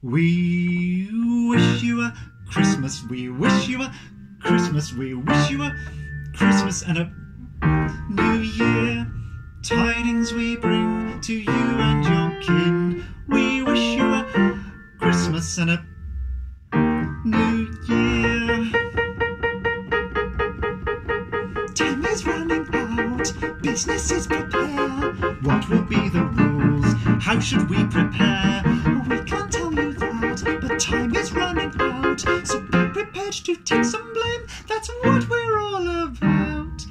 We wish you a Christmas, we wish you a Christmas, we wish you a Christmas and a New Year. Tidings we bring to you and your kin. We wish you a Christmas and a New Year. 10 is running out, businesses prepare. What will be the rules? How should we prepare? We can't tell you that, but time is running out. So be prepared to take some blame, that's what we're all about.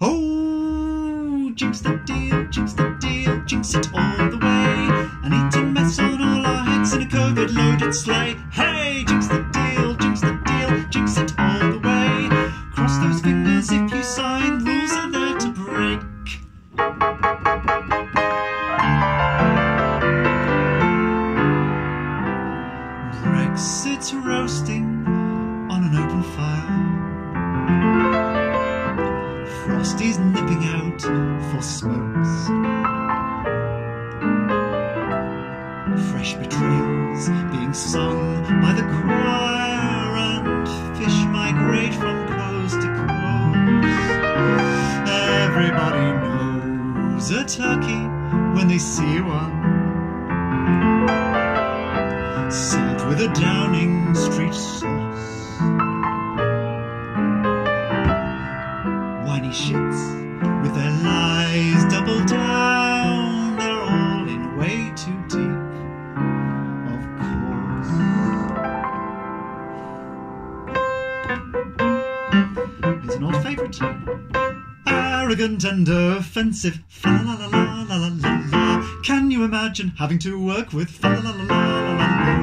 Oh, jinx the deal, jinx it all the way. An eating mess on all our heads in a COVID-loaded sleigh. Hey, jinx the deal, jinx it all the way. Cross those fingers if you sign, rules are there to break. Brexit's roasting on an open fire. Frosty's nipping out for smokes. Fresh betrayals being sung by the choir, and fish migrate from coast to coast. Everybody knows a turkey when they see one, served with a Downing Street sauce. Whiny shits with their lies double down, they're all in way too deep. It's an old favourite. Arrogant and offensive. Fa la la la la la la la. Can you imagine having to work with fa la la la la la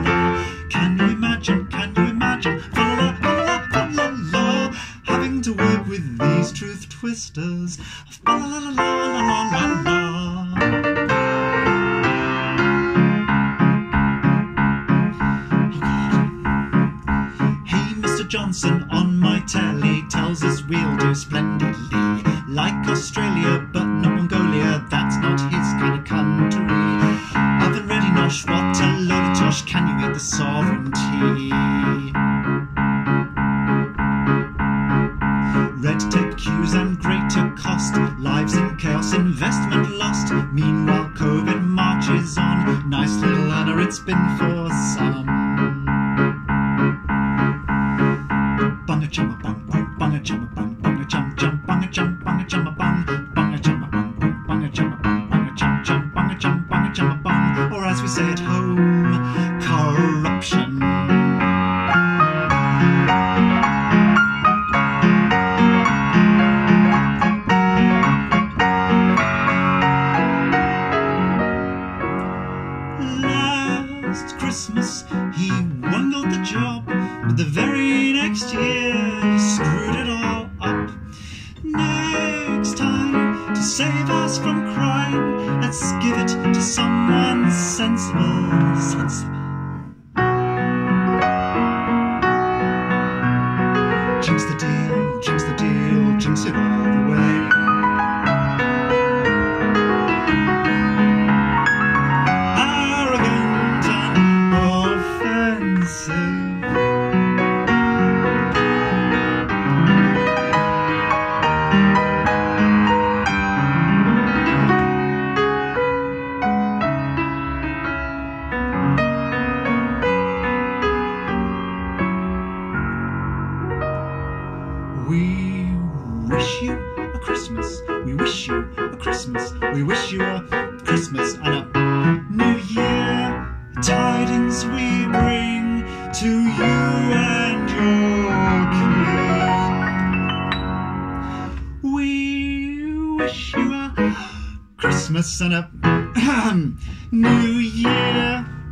la? Can you imagine fa la la la la la? Having to work with these truth twisters. Fa la la la la la la la. Hey, Mr. Johnson on my telly tells us we'll do splendidly, like Australia, but not Mongolia. That's not his kind of country. Oven ready nosh, what a load of tosh. Can you eat the sovereignty? Red tape queues and greater cost, lives in chaos, investment lost. Meanwhile, COVID marches on. Nice little honor it's been for some. Bunga chumma bung bung, bunga chumma bung, bunga chum chum, bunga chum, bunga chumma bung, bunga chumma bung bung, bunga chumma bung, bunga chum chum, bunga chum, bunga chumma bung, or as we say at home, corruption. Last Christmas he wangled the job, but the very next year he screwed it all up. Next time, to save us from crime, let's give it to someone sensible, sensible. Jinx the deal, jinx it all the way. Arrogant and offensive. We wish you a Christmas, we wish you a Christmas, we wish you a Christmas and a New Year. Tidings we bring to you and your kin. We wish you a Christmas and a New Year.